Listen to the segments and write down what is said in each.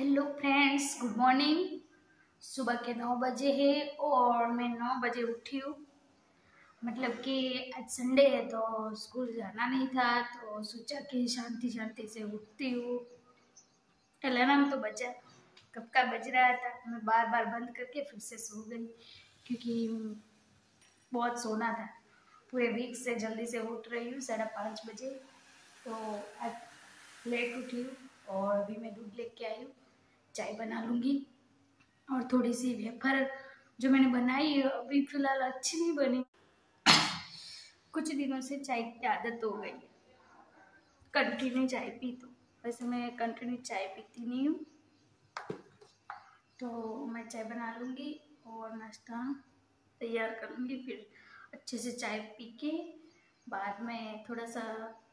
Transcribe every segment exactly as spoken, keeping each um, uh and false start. Hello friends, good morning. सुबह के नौ बजे है और मैं नौ बजे उठी हूँ। मतलब कि आज संडे है तो स्कूल जाना नहीं था, तो सोचा कि शांति शांति से उठती हूँ। अलार्म तो बजा, कब का बज रहा था, मैं बार बार बंद करके फिर से सो गई क्योंकि बहुत सोना था। पूरे वीक से जल्दी से उठ रही हूँ साढ़े पाँच बजे, तो आज लेट उठी हूँ। और अभी मैं दूध लेके आई हूँ, चाय बना लूँगी। और थोड़ी सी वेफर जो मैंने बनाई है अभी फ़िलहाल अच्छी नहीं बनी, कुछ दिनों से चाय की आदत हो गई है, कंटिन्यू चाय पी। तो वैसे मैं कंटिन्यू चाय पीती नहीं हूँ, तो मैं चाय बना लूँगी और नाश्ता तैयार करूँगी। फिर अच्छे से चाय पी के बाद में थोड़ा सा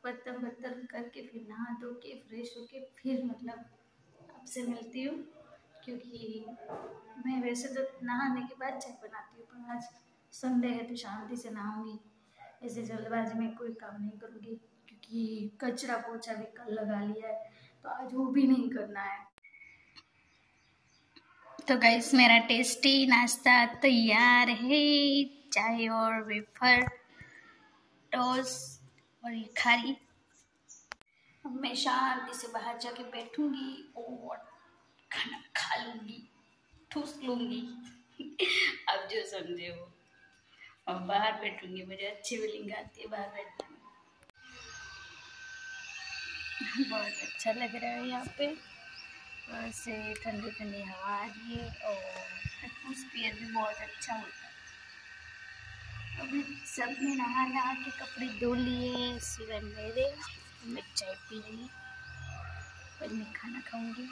बर्तन बर्तन करके फिर नहा धो के फ्रेश होके फिर मतलब आपसे मिलती हूँ, क्योंकि मैं वैसे तो नहाने के बाद चाय बनाती हूँ, पर आज संडे है तो शांति से नहाऊंगी। ऐसे जल्दबाजी में कोई काम नहीं करूँगी क्योंकि कचरा पोछा भी कल लगा लिया है, तो आज वो भी नहीं करना है। तो गाइस, मेरा टेस्टी नाश्ता तैयार है, चाय और वेफर टोस्ट और ये खारी। अब मैं शांति से बाहर जाके बैठूंगी और खाना खा लूंगी, ठूस लूंगी आप जो समझे हो। और बाहर बैठूंगी, मुझे अच्छी फीलिंग आती है बाहर बैठने में। बहुत अच्छा लग रहा है यहाँ पे, वैसे ठंडी ठंडी हवा आ रही है और एटमोसफियर भी बहुत अच्छा होता है। अभी सब ने नहा नहा के कपड़े धो लिए, सिवाय मेरे। मैं चाय पी रही, पर मैं खाना खाऊंगी।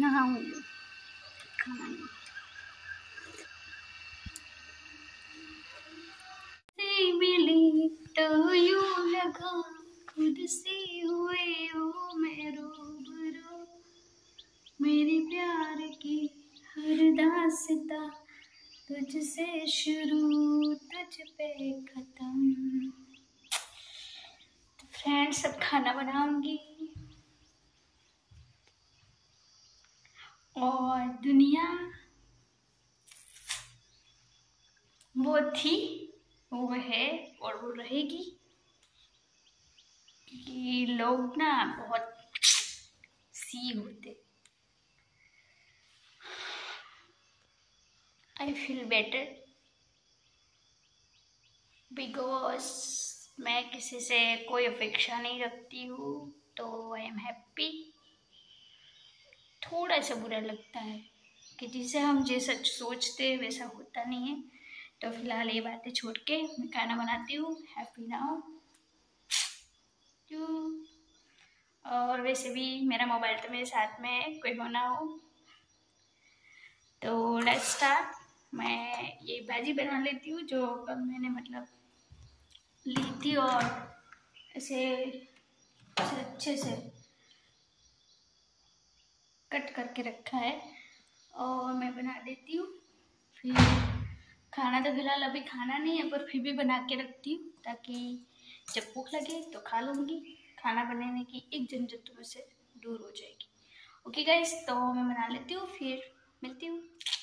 नहाऊंगी, खाना नहीं। से मिली तो यूं लगा खुद से हुए हो मैं रूबरू, मेरे प्यार की हर दास्ता तुझसे शुरू तुझ पे खत्म। तो फ्रेंड्स, अब खाना बनाऊंगी और दुनिया वो थी, वो है और वो रहेगी। कि लोग ना बहुत सी होते। I feel better because मैं किसी से कोई अपेक्षा नहीं रखती हूँ, तो आई एम हैप्पी। थोड़ा सा बुरा लगता है कि जिसे हम जैसा सोचते हैं वैसा होता नहीं है। तो फिलहाल ये बातें छोड़ के मैं खाना बनाती हूँ, हैप्पी नाउ टू। और वैसे भी मेरा मोबाइल तो मेरे साथ में है, कोई होना हो। तो लेट्स स्टार्ट। मैं ये भाजी बना लेती हूँ जो कल मैंने मतलब ली थी, और इसे अच्छे से कट करके रखा है और मैं बना देती हूँ। फिर खाना तो फिलहाल अभी खाना नहीं है, पर फिर भी बना के रखती हूँ ताकि जब भूख लगे तो खा लूँगी। खाना बनाने की एक झंझट में से दूर हो जाएगी। ओके गाइस, तो मैं बना लेती हूँ, फिर मिलती हूँ।